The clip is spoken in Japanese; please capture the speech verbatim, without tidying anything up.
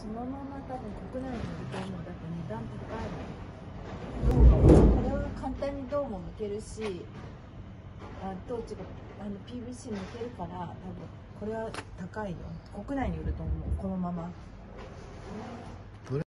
そのまま多分国内のリフォームだと値段高いので、これは簡単に銅も抜けるし、あ銅違うあの ピーブイシー 抜けるから、多分これは高いよ、国内に売ると思う、このまま。